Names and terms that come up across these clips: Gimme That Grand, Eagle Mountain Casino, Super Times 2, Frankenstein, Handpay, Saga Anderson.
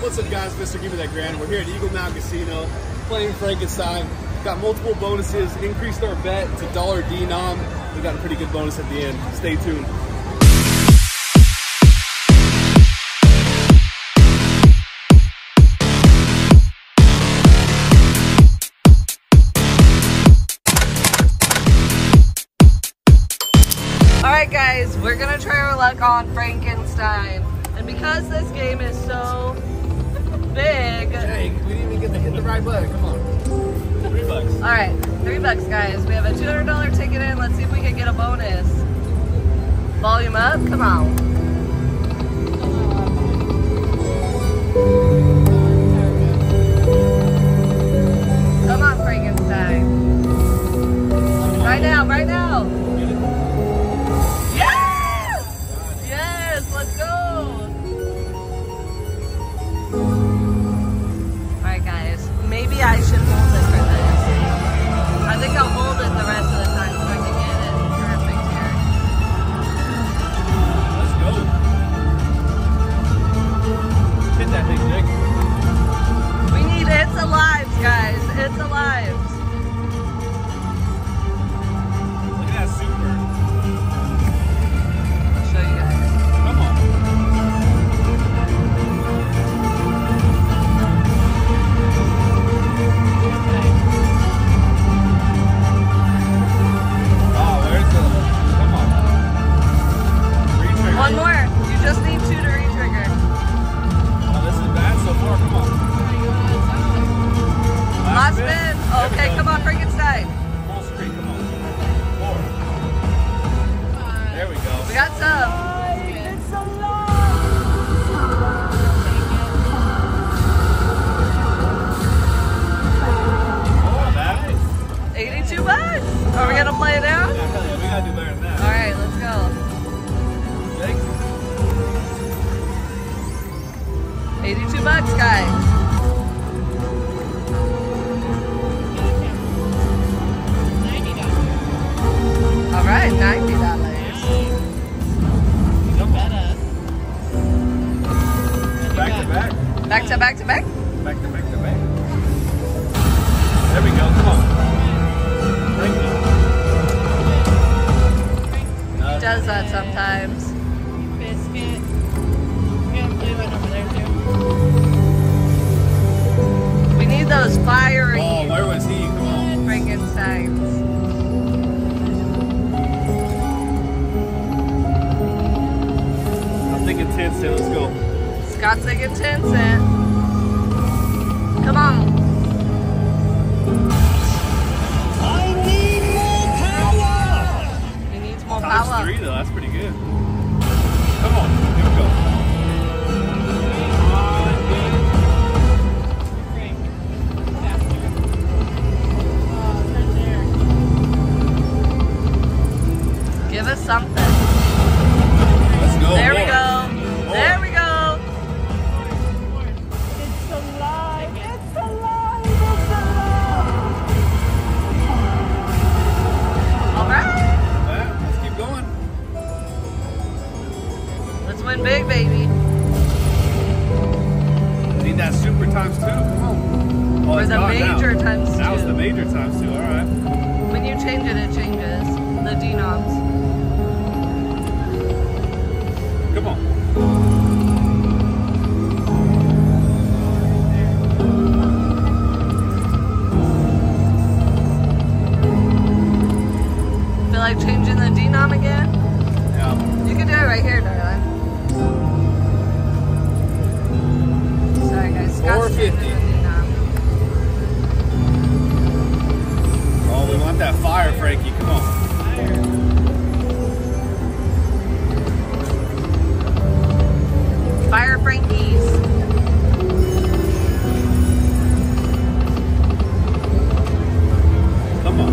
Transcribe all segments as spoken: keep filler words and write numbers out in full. What's up, guys? Mister Give Me That Grand. We're here at Eagle Mountain Casino playing Frankenstein. Got multiple bonuses, increased our bet to dollar denom. We got a pretty good bonus at the end. Stay tuned. Alright guys, we're gonna try our luck on Frankenstein. And because this game is so big... Dang, we didn't even get to hit the right button, come on. Three bucks. Alright, three bucks guys. We have a two hundred dollar ticket in, let's see if we can get a bonus. Volume up, come on. eighty-two bucks, guys. ninety dollars. All right, ninety dollars. Nice. Don't bet us. Back to back. Back to back to back? Back to back to back. There we go, come on. He does that sometimes. Biscuit. We have blue one over there, too. We need those fiery. Oh, where was he? Come on. Frankensteins. I'm thinking ten cent. Let's go. Scott's thinking ten cent. Come on. I need more power. He needs more power. Times three though. That's pretty good. Come on. Here we go. Give us something. Let's go. There more. we go. More. There we go. It's alive. It's alive. It's alive. All right. All right. Let's keep going. Let's win big, baby. Need that super times two. Come on. Oh, or the major now. times two. That was the major times two. All right. When you change it, it changes the denoms. Come on. Feel like changing the denom again? Yeah. You can do it right here, darling. Sorry, guys. four fifty. Oh, we want that fire, Frankie. Come on. Fire. Fire Frankie's. Come on.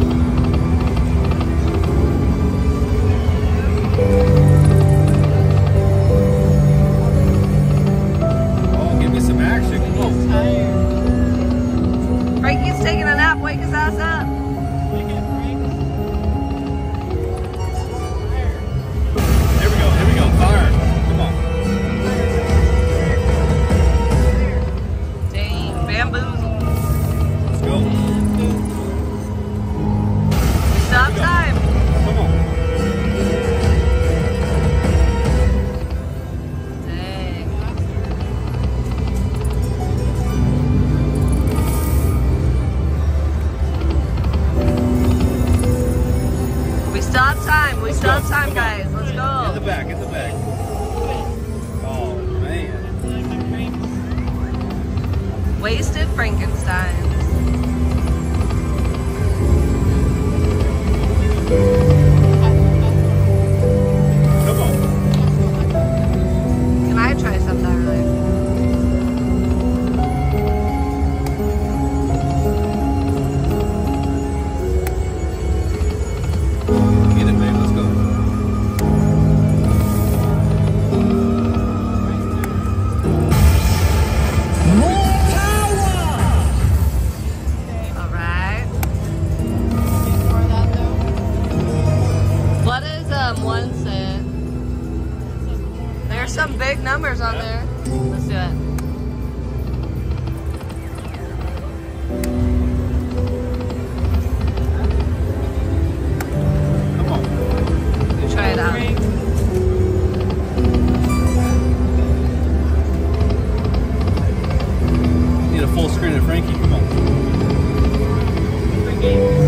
Oh, give me some action. Come on. Tired. Frankie's taking a nap. Wake his ass up. Wake up, Frank. Here we go. Here we go. Fire. Come on. There. Wasted Frankenstein. Some big numbers on yeah. there. Let's do it. Come on. You try it out. Need a full screen of Frankie. Come on. Frankie.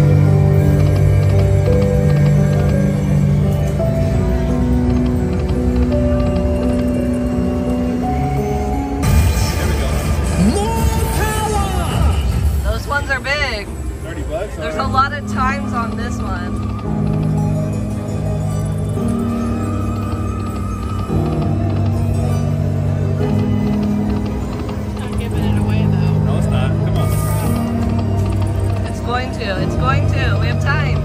There's a lot of times on this one. It's not giving it away though. No, it's not. Come on. It's going to. It's going to. We have time.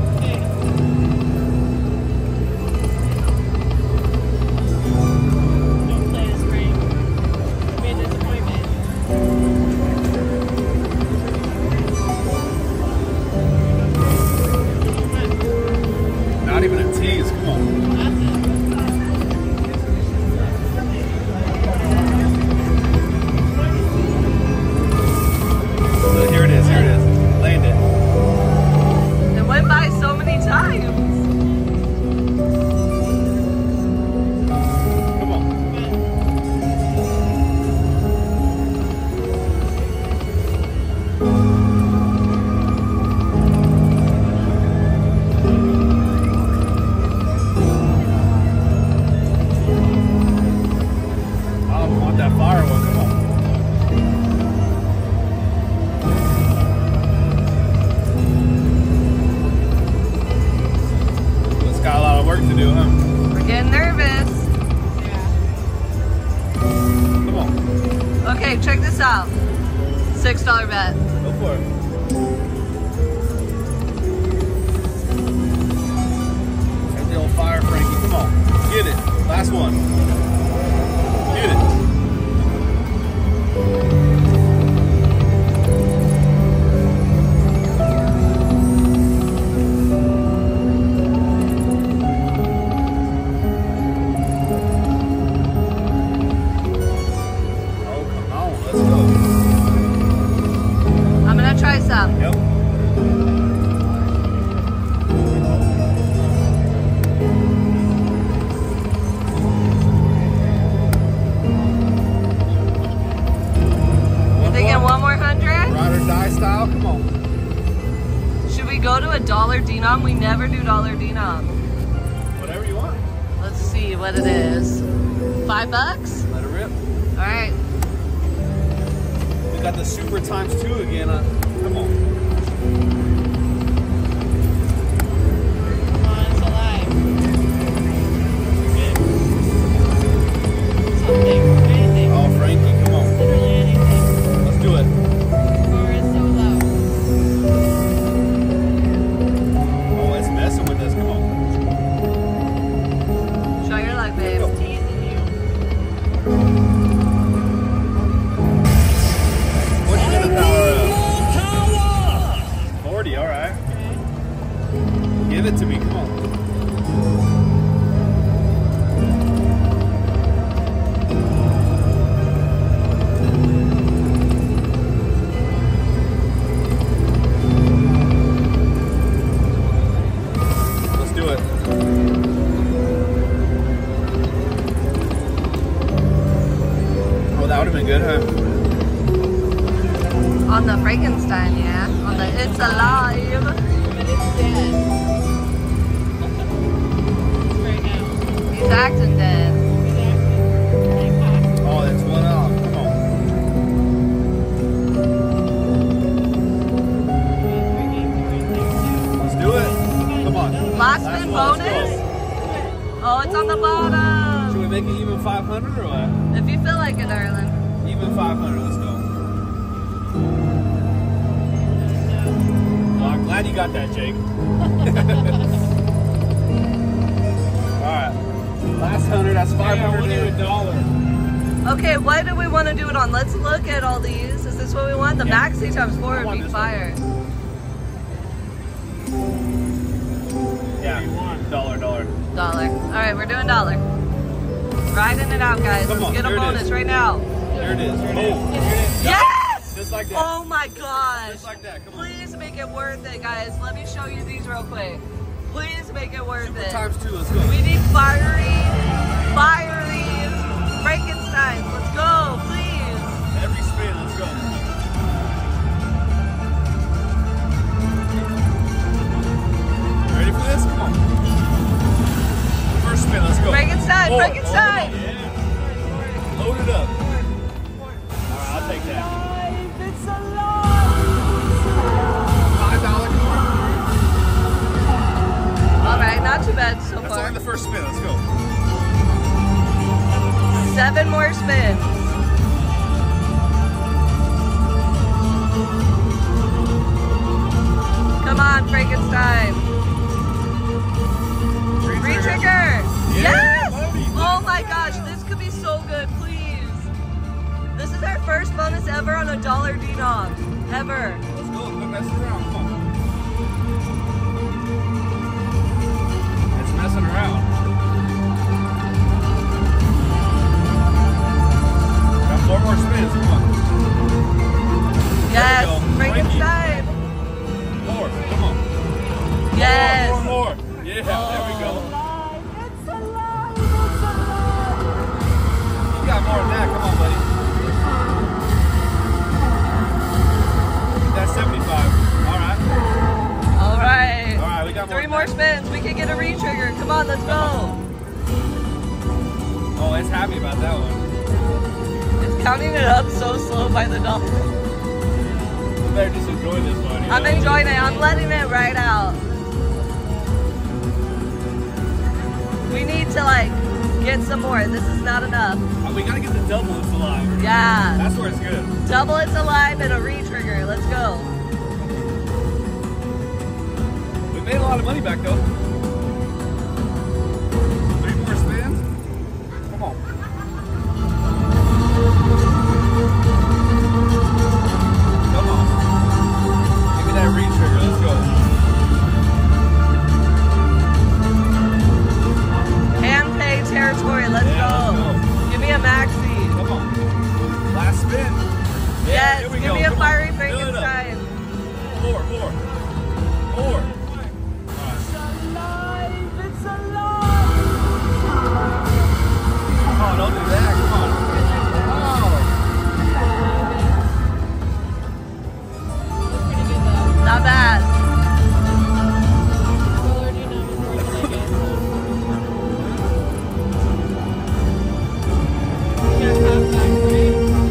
Check this out. Six dollar bet. Go for it. Got the old fire, Frankie. Come on. Get it. Last one. Get it. Denom, we never do dollar denom. Whatever you want. Let's see what it is. Five bucks? Let it rip. Alright. We got the Super Times two again. Uh, come on. Come on, it's alive. Good. Something, anything. Oh, Frankie, come on. Literally anything. Let's do it. Give it to me, come on. Let's do it. Oh, that would have been good, huh? On the Frankenstein, yeah. On the it's alive. But it's dead. He's acting dead. Oh, that's one off. Come on. make it even five hundred or what? If you feel like it, darling. Even five hundred, let's go. Well, I'm glad you got that, Jake. Alright. Last one hundred, that's five hundred. Yeah, I want to do a dollar. Okay, what do we want to do it on? Let's look at all these. Is this what we want? The yeah. Maxi times four would be fire. One. Yeah, you want? Dollar, dollar. Dollar. Alright, we're doing dollar. Riding it out, guys. Come Let's on. get Here a bonus right now. There it is. Here it is. Oh. Here it is. Yes! Just like that. Oh my gosh. Just like that. Come on. Please make it worth it, guys. Let me show you these real quick. Please make it worth Super it. Times two, let's go. We need fiery, fiery Frankenstein. Let's go, please. Every spin, let's go. Ready for this? Come on. First spin, let's go. Frankenstein, oh, Frankenstein. Oh, yeah. Load it up. Alright, I'll take that. It's alive. It's alive. five dollars. Alright, not too bad so far. That's only the first spin, let's go. Seven more spins. Come on, Frankenstein. Re-trigger! Yes! Oh my gosh, this could be so good, please. This is our first bonus ever on a dollar D-Dog. Ever. Let's go, let's mess around, come on. Messing around. Got four more spins. Come on. Yes. Frankenstein. More. Come on. Yes. More, more, more. Yeah. Oh. There we go. It's alive. It's alive. You got more than that. Come on, buddy. That's seventy-five. All right. All right. Three more spins. We can get a re-trigger. Come on, let's go. Oh, it's happy about that one. It's counting it up so slow by the dollar. You better just enjoy this one. I'm know? enjoying it. I'm letting it ride out. We need to, like, get some more. This is not enough. Oh, we gotta get the double it's alive. Yeah. That's where it's good. Double it's alive and a re-trigger. Let's go. Made a lot of money back though. Three more spins. Come on. Come on. Give me that re-trigger. Let's go. Hand pay territory. Let's, yeah, go. let's go. Give me a maxi. Come on. Last spin. Yeah, yes. Here we give go. me a Come fiery on. Frankenstein. Four, four, four. Oh, don't do that, come on. Oh. Not bad.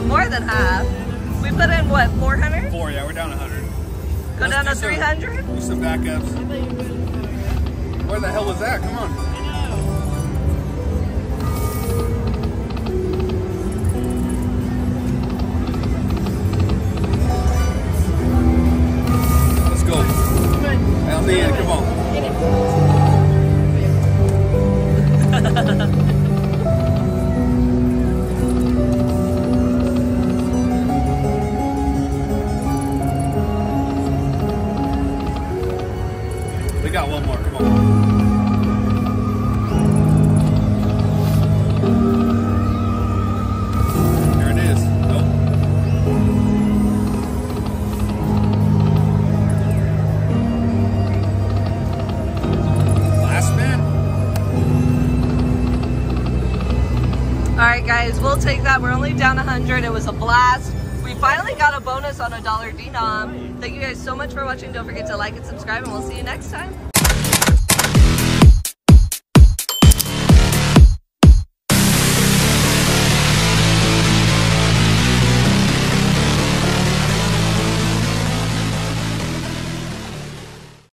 More than half. We put in what, four hundred? Four, yeah, we're down one hundred. Go down to three hundred? Do some backups. Where the hell was that? Come on. Man, come on. We got one more, come on. There it is. Nope. Alright guys, we'll take that. We're only down one hundred. It was a blast. We finally got a bonus on a dollar denom. Thank you guys so much for watching. Don't forget to like and subscribe, and we'll see you next time.